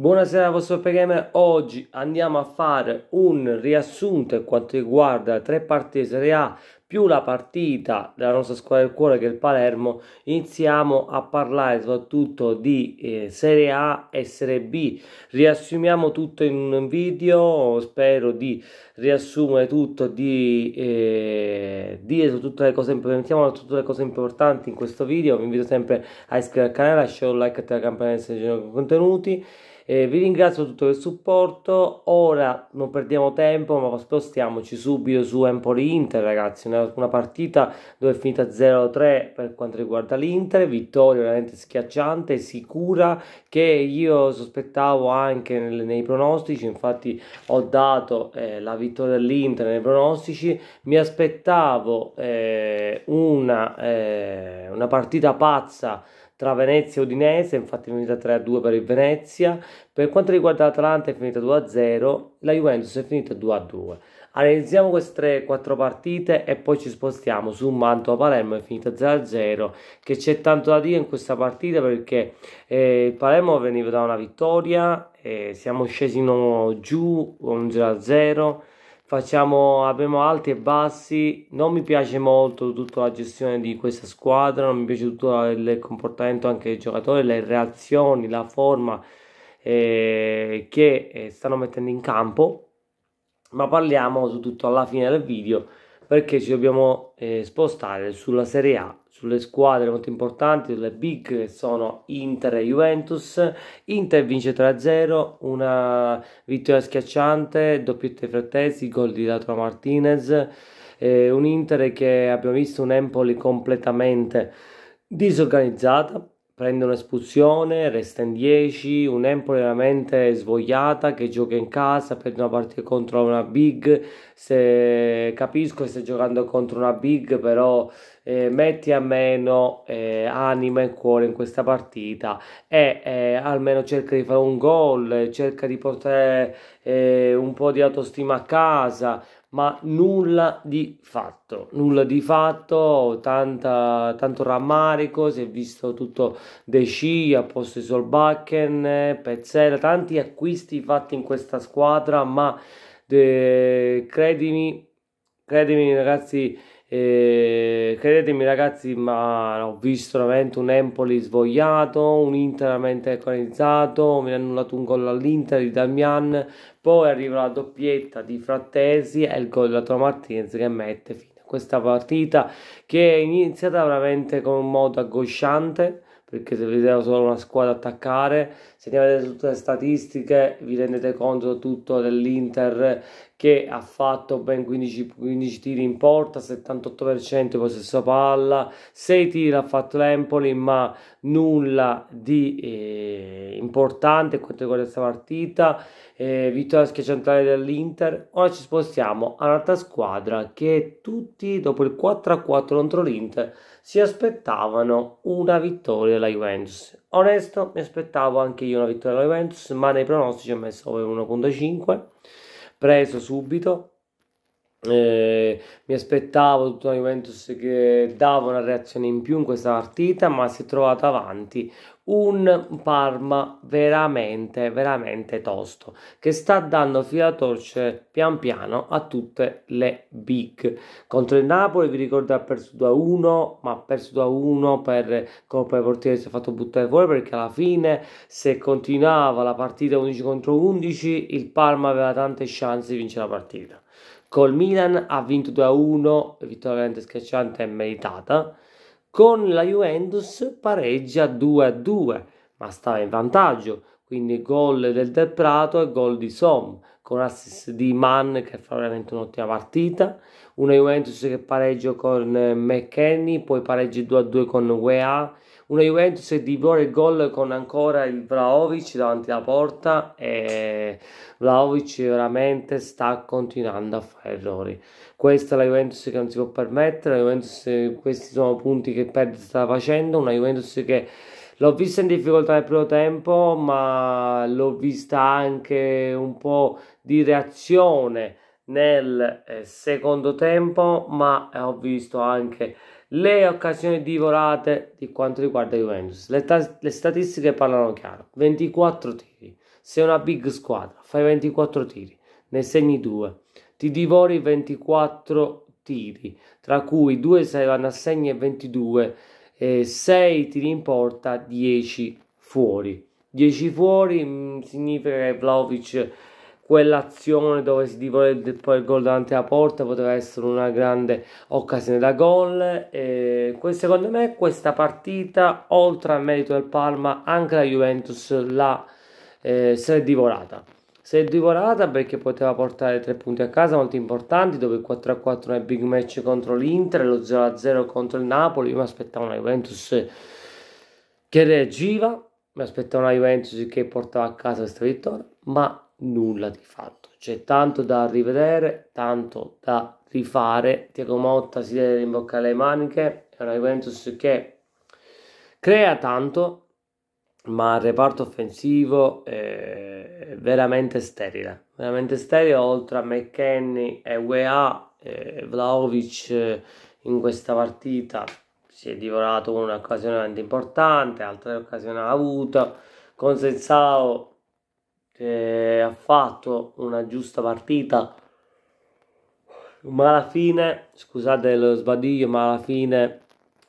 Buonasera, vostro Peppe Gamer. Oggi andiamo a fare un riassunto per quanto riguarda le tre partite di Serie A più la partita della nostra squadra del cuore che è il Palermo. Iniziamo a parlare soprattutto di Serie A e Serie B. Riassumiamo tutto in un video, spero di riassumere tutto, di dire tutte le cose, implementiamo tutte le cose importanti in questo video. Vi invito sempre a iscrivervi al canale, a lasciare un like e la campanella se non contenuti. Vi ringrazio per tutto il supporto. Ora non perdiamo tempo, ma spostiamoci subito su Empoli Inter, ragazzi. Una partita dove è finita 0-3 per quanto riguarda l'Inter, vittoria veramente schiacciante, sicura, che io sospettavo anche nei pronostici. Infatti ho dato la vittoria dell'Inter nei pronostici. Mi aspettavo una partita pazza tra Venezia e Udinese, infatti è finita 3-2 per il Venezia. Per quanto riguarda l'Atalanta è finita 2-0, la Juventus è finita 2-2. Analizziamo queste 4 partite e poi ci spostiamo su Mantova Palermo, è finita 0-0, che c'è tanto da dire in questa partita perché il Palermo veniva da una vittoria, siamo scesi giù 1-0. Abbiamo alti e bassi. Non mi piace molto tutta la gestione di questa squadra, non mi piace tutto il comportamento anche dei giocatori, le reazioni, la forma che stanno mettendo in campo, ma parliamo su tutto alla fine del video perché ci dobbiamo spostare sulla Serie A, sulle squadre molto importanti, sulle big che sono Inter e Juventus. Inter vince 3-0, una vittoria schiacciante, doppietta di Frattesi, gol di Lautaro Martinez, un Inter che abbiamo visto un Empoli completamente disorganizzata, prende un'espulsione, resta in 10, un Empoli veramente svogliata che gioca in casa, perde una partita contro una big. Se capisco che stai giocando contro una big, però metti a meno anima e cuore in questa partita e almeno cerca di fare un gol, cerca di portare un po' di autostima a casa. Ma nulla di fatto, tanto rammarico, si è visto tutto De Scia, posto di Solbakken, Pezzella, tanti acquisti fatti in questa squadra, ma credimi ragazzi, ma ho visto veramente un Empoli svogliato, un Inter veramente organizzato. Mi ha annullato un gol all'Inter di Damian, poi arriva la doppietta di Frattesi e il gol da Lautaro Martinez che mette fine a questa partita che è iniziata veramente con un modo angosciante, perché se vedete solo una squadra attaccare, se ne vedete tutte le statistiche vi rendete conto tutto dell'Inter che ha fatto ben 15 tiri in porta, 78% possesso palla, 6 tiri ha fatto l'Empoli, ma nulla di importante quanto riguarda questa partita, vittoria schiacciante dell'Inter. Ora ci spostiamo a un'altra squadra che tutti dopo il 4-4 contro l'Inter si aspettavano una vittoria della Juventus. Onesto, mi aspettavo anche io una vittoria della Juventus, ma nei pronostici ho messo 1.5, preso subito. Mi aspettavo tutta una Juventus che dava una reazione in più in questa partita, ma si è trovata avanti un Parma veramente tosto, che sta dando filo a torcere pian piano a tutte le big. Contro il Napoli vi ricordo ha perso 2-1, ma ha perso 2-1 per colpa del portiere, si è fatto buttare fuori perché alla fine, se continuava la partita 11 contro 11, il Parma aveva tante chance di vincere la partita. Col Milan ha vinto 2-1, vittoria veramente schiacciante e meritata. Con la Juventus pareggia 2-2, ma stava in vantaggio, quindi gol del Del Prato e gol di Somme, con assist di Mann che fa veramente un'ottima partita. Una Juventus che pareggia con McKennie, poi pareggia 2-2 con UEA. Una Juventus che divora il gol con ancora il Vlahovic davanti alla porta, e Vlahovic veramente sta continuando a fare errori. Questa è la Juventus che non si può permettere, la Juventus, questi sono punti che perde sta facendo, una Juventus che l'ho vista in difficoltà nel primo tempo, ma l'ho vista anche un po' di reazione nel secondo tempo, ma ho visto anche le occasioni divorate di quanto riguarda Juventus. Le statistiche parlano chiaro, 24 tiri, Sei una big squadra, fai 24 tiri, ne segni 2, ti divori 24 tiri, tra cui 2 saranno a segno e 22, 6 tiri in porta, 10 fuori. 10 fuori significa che Vlahovic, quell'azione dove si divora poi il gol davanti alla porta, poteva essere una grande occasione da gol. Secondo me questa partita, oltre al merito del Parma, anche la Juventus si è divorata perché poteva portare 3 punti a casa molto importanti, dove il 4-4 nel big match contro l'Inter, lo 0-0 contro il Napoli. Io mi aspettavo una Juventus che reagiva, mi aspettavo una Juventus che portava a casa questa vittoria, ma nulla di fatto. C'è tanto da rivedere, tanto da rifare. Thiago Motta si deve rimboccare le maniche. È una Juventus che crea tanto, ma il reparto offensivo è veramente sterile. Veramente sterile, oltre a McKennie e UEA. Vlahovic in questa partita si è divorato un'occasione veramente importante, altre occasioni ha avuto. Con Sensao ha fatto una giusta partita, ma alla fine, scusate lo sbadiglio, ma alla fine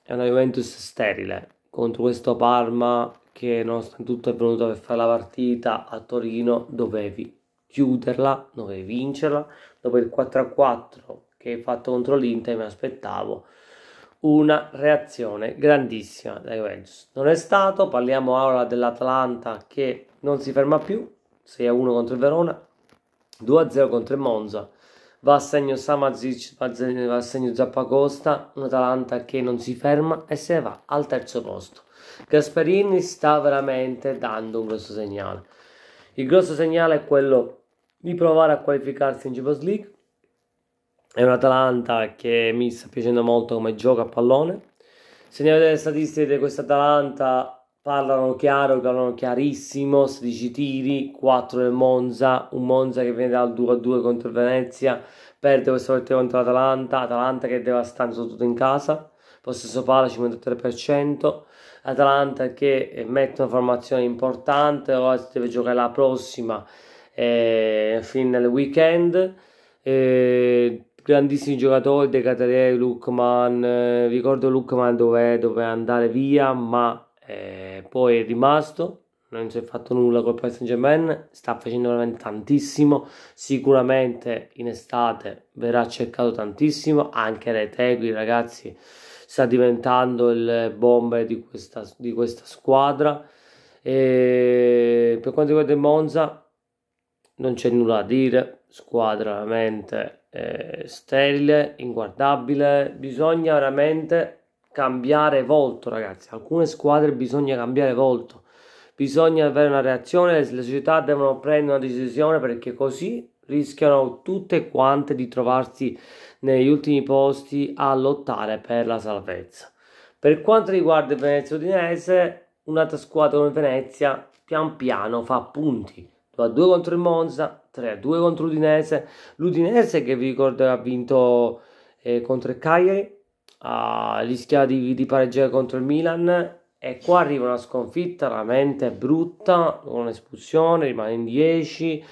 è una Juventus sterile contro questo Parma che, nonostante tutto, è venuto per fare la partita a Torino. Dovevi chiuderla, dovevi vincerla. Dopo il 4-4 che hai fatto contro l'Inter mi aspettavo una reazione grandissima da Juventus. Non è stato. Parliamo ora dell'Atalanta che non si ferma più. 6-1 contro il Verona, 2-0 contro il Monza, va a segno Samazic, va a segno Zappacosta, un'Atalanta che non si ferma e se ne va al terzo posto. Gasperini sta veramente dando un grosso segnale. Il grosso segnale è quello di provare a qualificarsi in Champions League. È un'Atalanta che mi sta piacendo molto come gioca a pallone. Se andiamo a vedere le statistiche di questa Atalanta, parlano chiarissimo, 16 tiri, 4 del Monza, un Monza che viene dal 2-2 contro il Venezia, perde questo partito contro l'Atalanta, Atalanta che è devastante soprattutto in casa, possesso palla 53%, Atalanta che mette una formazione importante, ora si deve giocare la prossima fin nel weekend, grandissimi giocatori, De Ketelaere, Lookman, ricordo Lookman doveva andare via, ma poi è rimasto, non si è fatto nulla col Paris Saint-Germain. Sta facendo veramente tantissimo, sicuramente in estate verrà cercato tantissimo, anche Retegui, ragazzi, sta diventando il bomber di questa squadra. E per quanto riguarda il Monza non c'è nulla da dire, squadra veramente sterile, inguardabile, bisogna veramente cambiare volto, ragazzi. Alcune squadre bisogna cambiare volto, bisogna avere una reazione, le società devono prendere una decisione, perché così rischiano tutte quante di trovarsi negli ultimi posti a lottare per la salvezza. Per quanto riguarda il Venezia Udinese, un'altra squadra come Venezia pian piano fa punti, 2-2 contro il Monza, 3-2 contro l'Udinese, l'Udinese che vi ricordo ha vinto contro il Cagliari, rischia di pareggiare contro il Milan, e qua arriva una sconfitta veramente brutta con un'espulsione, rimane in 10.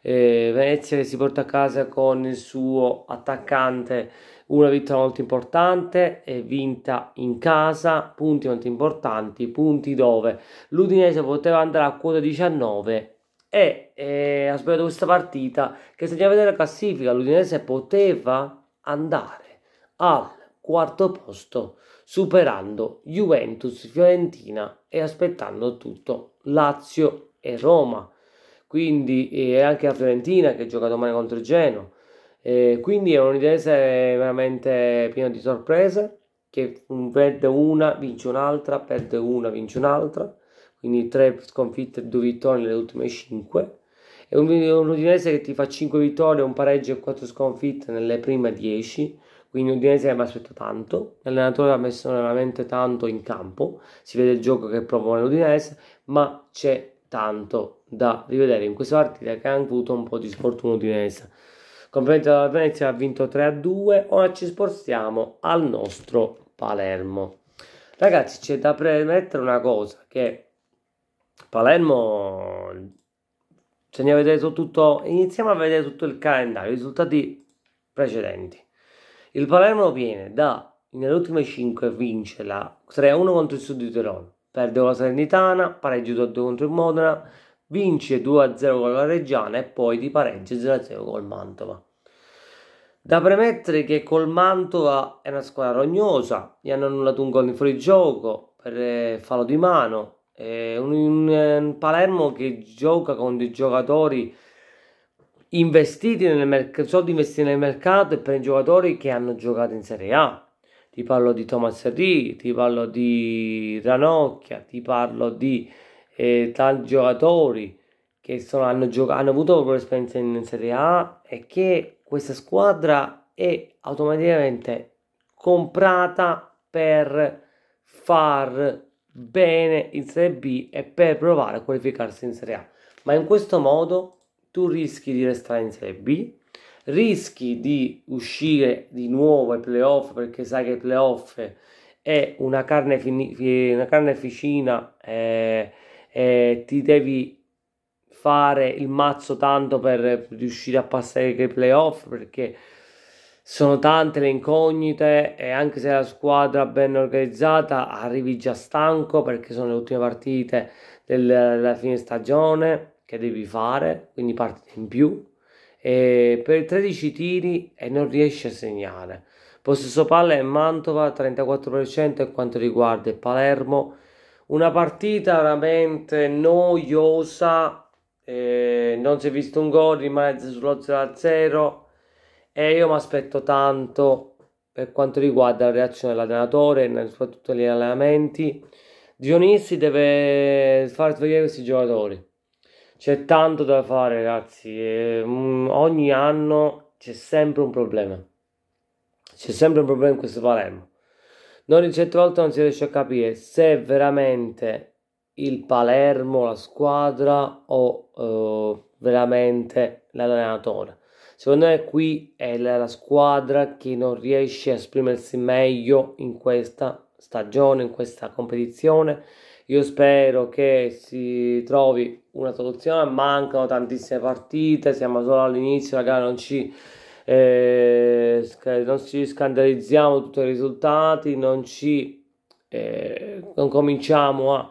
Venezia che si porta a casa con il suo attaccante una vittoria molto importante, è vinta in casa, punti molto importanti, punti dove l'Udinese poteva andare a quota 19 e ha sbagliato questa partita, che, se andiamo a vedere la classifica, l'Udinese poteva andare al quarto posto, superando Juventus, Fiorentina e aspettando tutto Lazio e Roma, quindi anche la Fiorentina che gioca domani contro il Genoa, quindi è un Udinese veramente pieno di sorprese, che perde una, vince un'altra, perde una, vince un'altra, quindi 3 sconfitte e 2 vittorie nelle ultime 5, è un Udinese che ti fa 5 vittorie, un pareggio e 4 sconfitte nelle prime 10, quindi l'Udinese mi aspetto tanto, l'allenatore ha messo veramente tanto in campo, si vede il gioco che propone l'Udinese, ma c'è tanto da rivedere in questa partita, che ha avuto un po' di sfortuna l'Udinese. Complimenti alla Venezia, ha vinto 3-2, ora ci spostiamo al nostro Palermo. Ragazzi, c'è da premettere una cosa, che Palermo Se ne avete tutto, iniziamo a vedere tutto il calendario, i risultati precedenti. Il Palermo viene da, nelle ultime 5, vince la 3-1 contro il Sud di Tirolo, perde con la Salernitana, pareggio 2-2 contro il Modena, vince 2-0 con la Reggiana e poi di pareggio 0-0 col Mantova. Da premettere che col Mantova è una squadra rognosa, gli hanno annullato un gol in fuorigioco per fallo di mano. Un Palermo che gioca con dei giocatori investiti nel mercato, soldi investiti nel mercato, e per i giocatori che hanno giocato in Serie A. Ti parlo di Thomas Henry, ti parlo di Ranocchia, ti parlo di tanti giocatori che hanno avuto proprio esperienza in Serie A, e che questa squadra è automaticamente comprata per far bene in Serie B e per provare a qualificarsi in Serie A. Ma in questo modo tu rischi di restare in Serie B, rischi di uscire di nuovo ai playoff, perché sai che i playoff è una carne ficina, ti devi fare il mazzo tanto per riuscire a passare ai playoff, perché sono tante le incognite, e anche se la squadra ben organizzata arrivi già stanco, perché sono le ultime partite della fine stagione che devi fare, quindi partite in più, e per 13 tiri e non riesci a segnare. Possesso palla e Mantova 34% per quanto riguarda il Palermo, una partita veramente noiosa, non si è visto un gol, rimane sullo 0-0. E io mi aspetto tanto per quanto riguarda la reazione dell'allenatore, soprattutto negli allenamenti. Dionissi deve far svegliare questi giocatori. C'è tanto da fare, ragazzi. Ogni anno c'è sempre un problema. C'è sempre un problema in questo Palermo. Certe volte non si riesce a capire se veramente il Palermo, la squadra, o veramente l'allenatore. Secondo me qui è la squadra che non riesce a esprimersi meglio in questa stagione, in questa competizione. Io spero che si trovi una soluzione, mancano tantissime partite, siamo solo all'inizio, ragazzi, non ci scandalizziamo tutti i risultati, non cominciamo a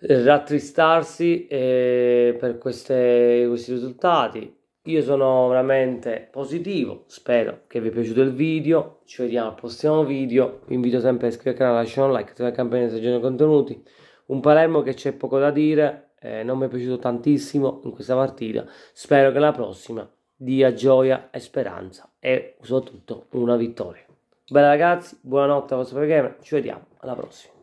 rattristarsi per questi risultati. Io sono veramente positivo, spero che vi è piaciuto il video, ci vediamo al prossimo video, vi invito sempre a iscrivervi al canale, lasciare un like, attivare la campanella per aggiornare contenuti. Un Palermo che c'è poco da dire, non mi è piaciuto tantissimo in questa partita, spero che la prossima dia gioia e speranza e soprattutto una vittoria. Bene ragazzi, buonanotte al vostro Peppe Gamer, ci vediamo alla prossima.